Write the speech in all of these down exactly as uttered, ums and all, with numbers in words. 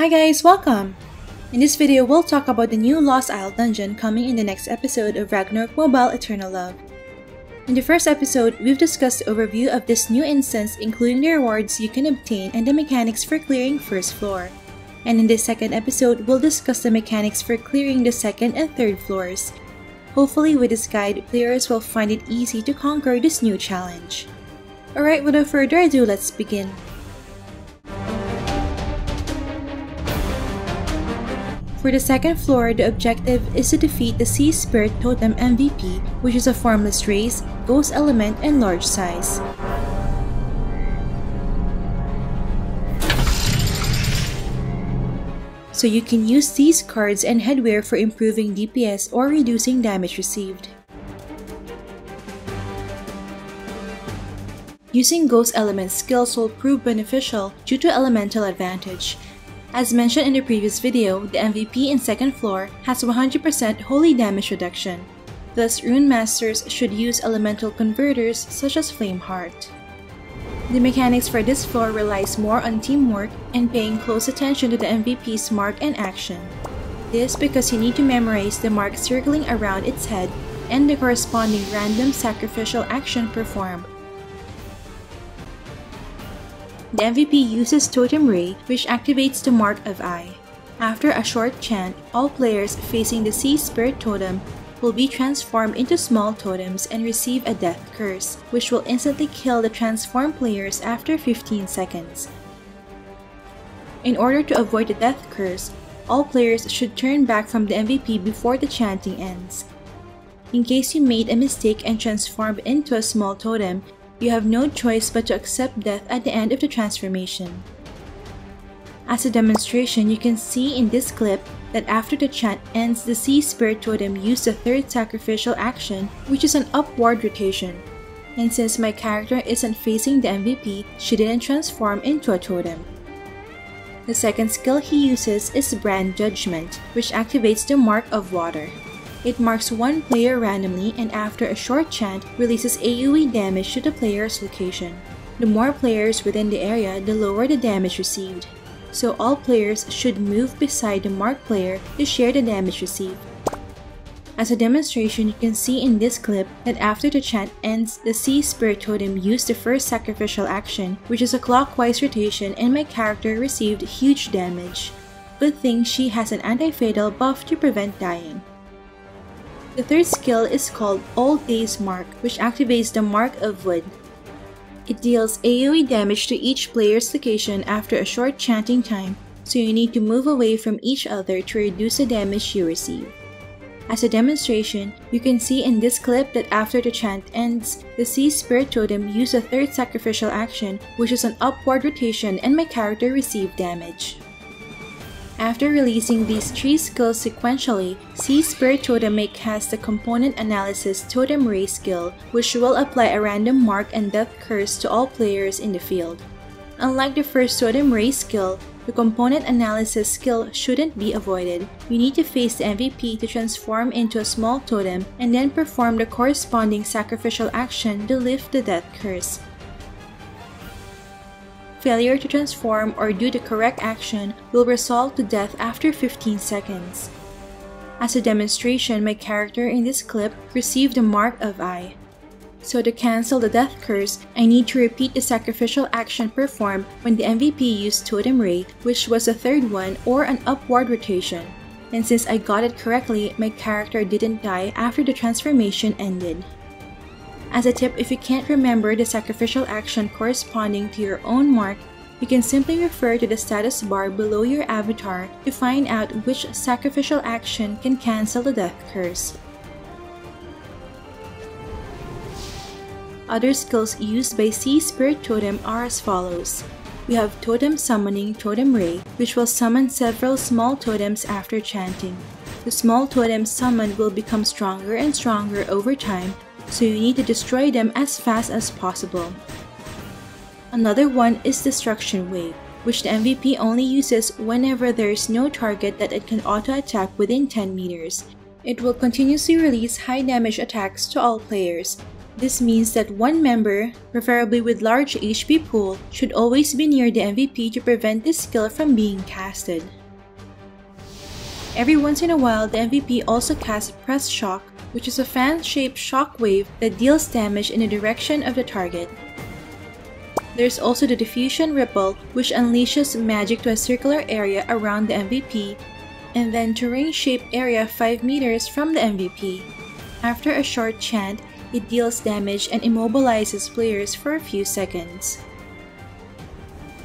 Hi guys, welcome! In this video, we'll talk about the new Lost Isle dungeon coming in the next episode of Ragnarok Mobile Eternal Love. In the first episode, we've discussed the overview of this new instance including the rewards you can obtain and the mechanics for clearing first floor. And in this second episode, we'll discuss the mechanics for clearing the second and third floors. Hopefully with this guide, players will find it easy to conquer this new challenge. Alright, without further ado, let's begin. For the second floor, the objective is to defeat the Sea Spirit Totem M V P, which is a formless race, ghost element, and large size. So you can use these cards and headwear for improving D P S or reducing damage received. Using ghost element skills will prove beneficial due to elemental advantage. As mentioned in the previous video, the M V P in second floor has one hundred percent holy damage reduction. Thus, Rune Masters should use elemental converters such as Flame Heart. The mechanics for this floor relies more on teamwork and paying close attention to the M V P's mark and action. This because you need to memorize the mark circling around its head and the corresponding random sacrificial action performed. The M V P uses Totem Ray, which activates the Mark of Eye. After a short chant, all players facing the Sea Spirit Totem will be transformed into small totems and receive a death curse, which will instantly kill the transformed players after fifteen seconds. In order to avoid the death curse, all players should turn back from the M V P before the chanting ends. In case you made a mistake and transformed into a small totem, you have no choice but to accept death at the end of the transformation. As a demonstration, you can see in this clip that after the chant ends, the Sea Spirit Totem used the third sacrificial action, which is an upward rotation. And since my character isn't facing the M V P, she didn't transform into a totem. The second skill he uses is Brand Judgment, which activates the Mark of Water. It marks one player randomly and after a short chant, releases A O E damage to the player's location. The more players within the area, the lower the damage received. So all players should move beside the marked player to share the damage received. As a demonstration, you can see in this clip that after the chant ends, the Sea Spirit Totem used the first sacrificial action, which is a clockwise rotation, and my character received huge damage. Good thing she has an anti-fatal buff to prevent dying. The third skill is called All Day's Mark, which activates the Mark of Wood. It deals A O E damage to each player's location after a short chanting time, so you need to move away from each other to reduce the damage you receive. As a demonstration, you can see in this clip that after the chant ends, the Sea Spirit Totem used a third sacrificial action, which is an upward rotation, and my character received damage. After releasing these three skills sequentially, Sea Spirit Totem may cast the Component Analysis Totem Ray skill, which will apply a random mark and death curse to all players in the field. Unlike the first Totem Ray skill, the Component Analysis skill shouldn't be avoided. You need to face the M V P to transform into a small totem and then perform the corresponding sacrificial action to lift the death curse. Failure to transform or do the correct action will result to death after fifteen seconds. As a demonstration, my character in this clip received the Mark of Eye. So to cancel the death curse, I need to repeat the sacrificial action performed when the M V P used Totem Ray, which was the third one or an upward rotation. And since I got it correctly, my character didn't die after the transformation ended. As a tip, if you can't remember the sacrificial action corresponding to your own mark, you can simply refer to the status bar below your avatar to find out which sacrificial action can cancel the death curse. Other skills used by Sea Spirit Totem are as follows. We have Totem Summoning Totem Ray, which will summon several small totems after chanting. The small totems summoned will become stronger and stronger over time, so you need to destroy them as fast as possible. Another one is Destruction Wave, which the M V P only uses whenever there is no target that it can auto-attack within ten meters. It will continuously release high damage attacks to all players. This means that one member, preferably with large H P pool, should always be near the M V P to prevent this skill from being casted. Every once in a while, the M V P also casts Press Shock, which is a fan-shaped shockwave that deals damage in the direction of the target. There's also the Diffusion Ripple, which unleashes magic to a circular area around the M V P, and then terrain-shaped area five meters from the M V P. After a short chant, it deals damage and immobilizes players for a few seconds.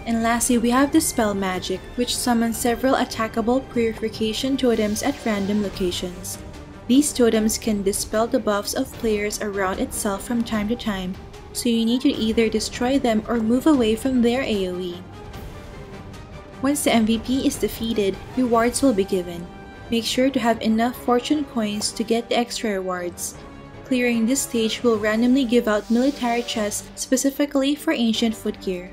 And lastly, we have Dispel Magic, which summons several attackable Purification Totems at random locations. These totems can dispel the buffs of players around itself from time to time, so you need to either destroy them or move away from their AoE. Once the M V P is defeated, rewards will be given. Make sure to have enough fortune coins to get the extra rewards. Clearing this stage will randomly give out military chests specifically for ancient footgear.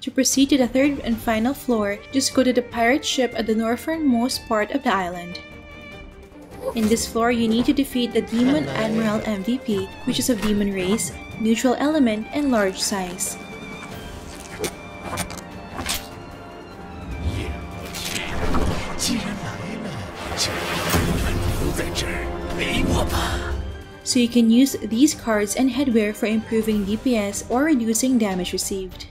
To proceed to the third and final floor, just go to the pirate ship at the northernmost part of the island. In this floor, you need to defeat the Demon Admiral M V P, which is of demon race, neutral element, and large size. So you can use these cards and headwear for improving D P S or reducing damage received.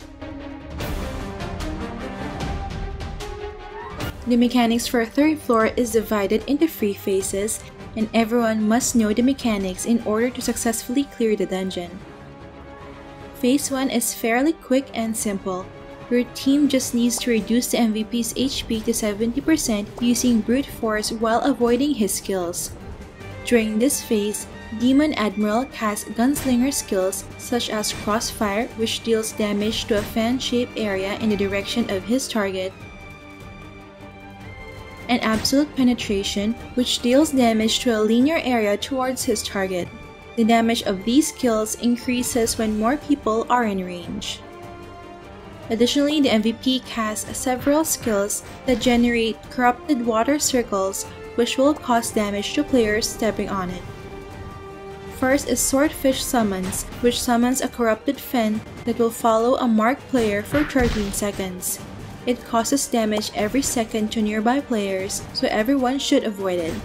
The mechanics for a third floor is divided into three phases, and everyone must know the mechanics in order to successfully clear the dungeon. Phase one is fairly quick and simple. Your team just needs to reduce the M V P's H P to seventy percent using brute force while avoiding his skills. During this phase, Demon Admiral casts gunslinger skills such as Crossfire, which deals damage to a fan-shaped area in the direction of his target, and Absolute Penetration, which deals damage to a linear area towards his target. The damage of these skills increases when more people are in range. Additionally, the M V P casts several skills that generate corrupted water circles, which will cause damage to players stepping on it. First is Swordfish Summons, which summons a corrupted fin that will follow a marked player for thirteen seconds. It causes damage every second to nearby players, so everyone should avoid it.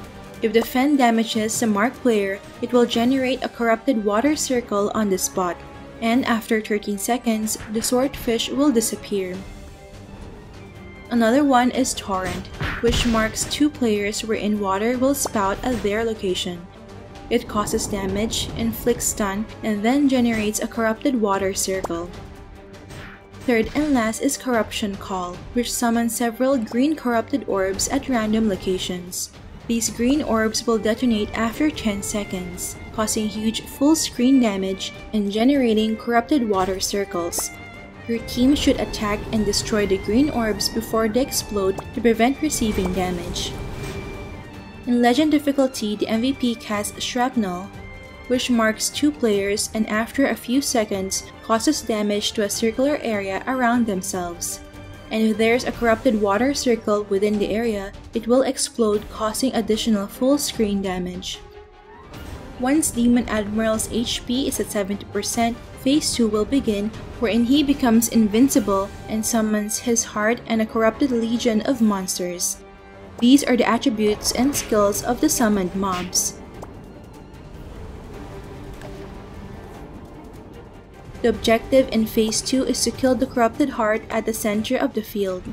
If the fen damages the marked player, it will generate a corrupted water circle on the spot, and after thirteen seconds, the swordfish will disappear. Another one is Torrent, which marks two players wherein water will spout at their location. It causes damage, inflicts stun, and then generates a corrupted water circle. Third and last is Corruption Call, which summons several green corrupted orbs at random locations. These green orbs will detonate after ten seconds, causing huge full-screen damage and generating corrupted water circles. Your team should attack and destroy the green orbs before they explode to prevent receiving damage. In Legend difficulty, the M V P casts Shrapnel, which marks two players and after a few seconds causes damage to a circular area around themselves. And if there's a corrupted water circle within the area, it will explode, causing additional full screen damage. Once Demon Admiral's H P is at seventy percent, Phase two will begin, wherein he becomes invincible and summons his heart and a corrupted legion of monsters. These are the attributes and skills of the summoned mobs. The objective in Phase two is to kill the corrupted heart at the center of the field.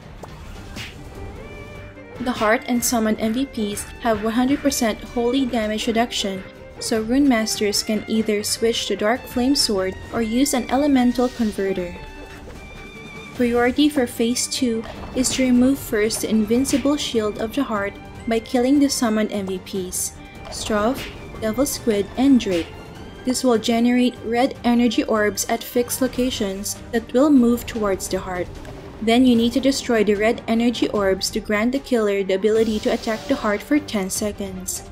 The heart and summoned M V Ps have one hundred percent holy damage reduction, so Rune Masters can either switch to Dark Flame Sword or use an Elemental Converter. Priority for Phase two is to remove first the invincible shield of the heart by killing the summoned M V Ps, Straf, Devil Squid, and Drake. This will generate red energy orbs at fixed locations that will move towards the heart. Then you need to destroy the red energy orbs to grant the killer the ability to attack the heart for ten seconds.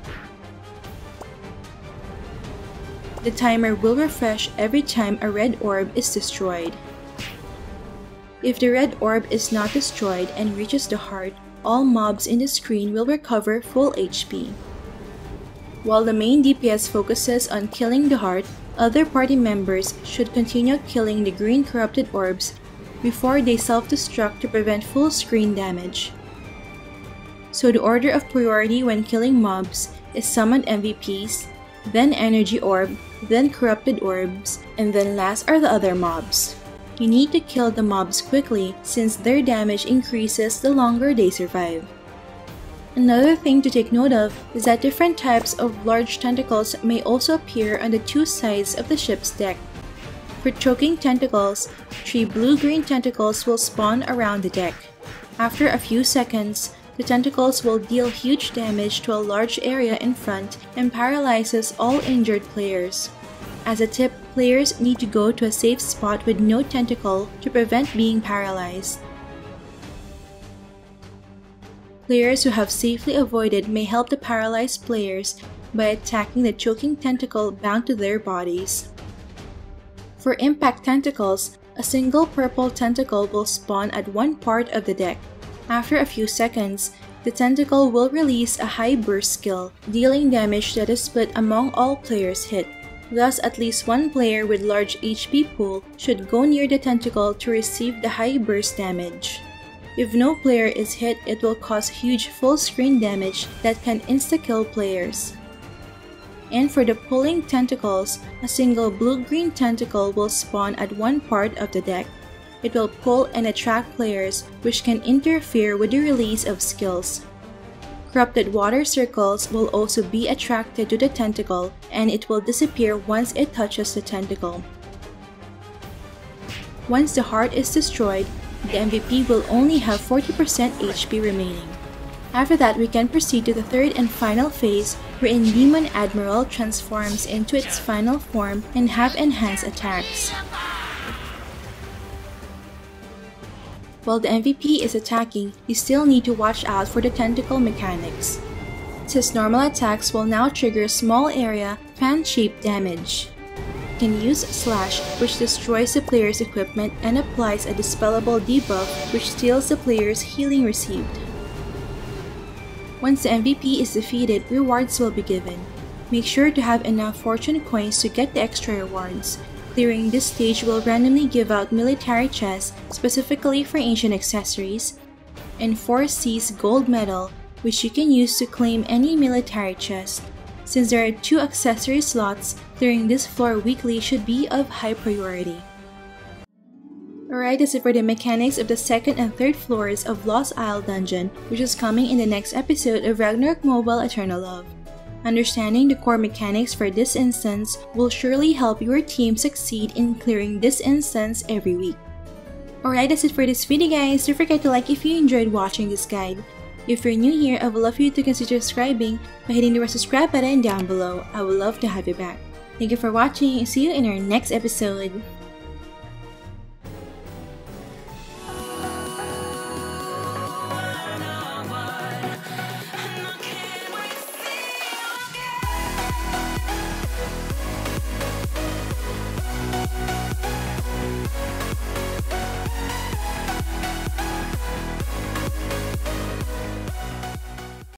The timer will refresh every time a red orb is destroyed. If the red orb is not destroyed and reaches the heart, all mobs in the screen will recover full H P. While the main D P S focuses on killing the heart, other party members should continue killing the green corrupted orbs before they self-destruct to prevent full screen damage. So the order of priority when killing mobs is summon M V Ps, then energy orb, then corrupted orbs, and then last are the other mobs. You need to kill the mobs quickly since their damage increases the longer they survive. Another thing to take note of is that different types of large tentacles may also appear on the two sides of the ship's deck. For choking tentacles, three blue-green tentacles will spawn around the deck. After a few seconds, the tentacles will deal huge damage to a large area in front and paralyzes all injured players. As a tip, players need to go to a safe spot with no tentacle to prevent being paralyzed. Players who have safely avoided may help the paralyzed players by attacking the choking tentacle bound to their bodies. For impact tentacles, a single purple tentacle will spawn at one part of the deck. After a few seconds, the tentacle will release a high burst skill, dealing damage that is split among all players hit. Thus, at least one player with large H P pool should go near the tentacle to receive the high burst damage. If no player is hit, it will cause huge full-screen damage that can insta-kill players. And for the pulling tentacles, a single blue-green tentacle will spawn at one part of the deck. It will pull and attract players, which can interfere with the release of skills. Corrupted water circles will also be attracted to the tentacle, and it will disappear once it touches the tentacle. Once the heart is destroyed, the M V P will only have forty percent H P remaining. After that, we can proceed to the third and final phase, wherein Demon Admiral transforms into its final form and have enhanced attacks. While the M V P is attacking, you still need to watch out for the tentacle mechanics. His normal attacks will now trigger small area, fan-shaped damage. You can use Slash, which destroys the player's equipment and applies a dispellable debuff, which steals the player's healing received. Once the M V P is defeated, rewards will be given. Make sure to have enough fortune coins to get the extra rewards. Clearing this stage will randomly give out military chests, specifically for ancient accessories, and four C's gold medal, which you can use to claim any military chest. Since there are two accessory slots, clearing this floor weekly should be of high priority. Alright, that's it for the mechanics of the second and third floors of Lost Isle Dungeon, which is coming in the next episode of Ragnarok Mobile Eternal Love. Understanding the core mechanics for this instance will surely help your team succeed in clearing this instance every week. Alright, that's it for this video guys. Don't forget to like if you enjoyed watching this guide. If you're new here, I would love for you to consider subscribing by hitting the red subscribe button down below. I would love to have you back. Thank you for watching and see you in our next episode.